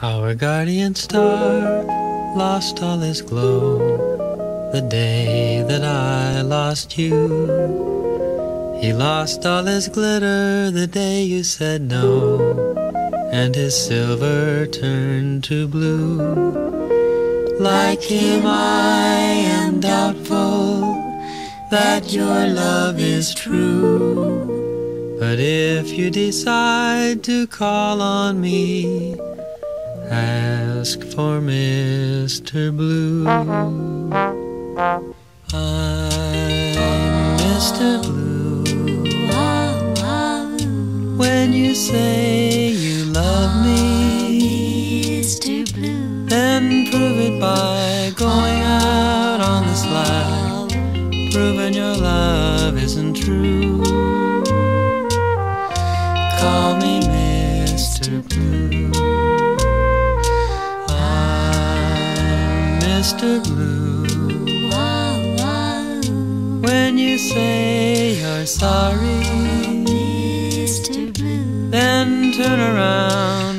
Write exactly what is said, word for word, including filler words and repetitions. Our guardian star lost all his glow the day that I lost you. He lost all his glitter the day you said no, and his silver turned to blue. Like him I am doubtful that your love is true, but if you decide to call on me, ask for Mister Blue. I'm Mister Blue. When you say you love me, Mister Blue, then prove it by going out on the slide, proving your love isn't true. Call me Mister Blue. Mister Blue, when you say you're sorry, Mister Blue, then turn around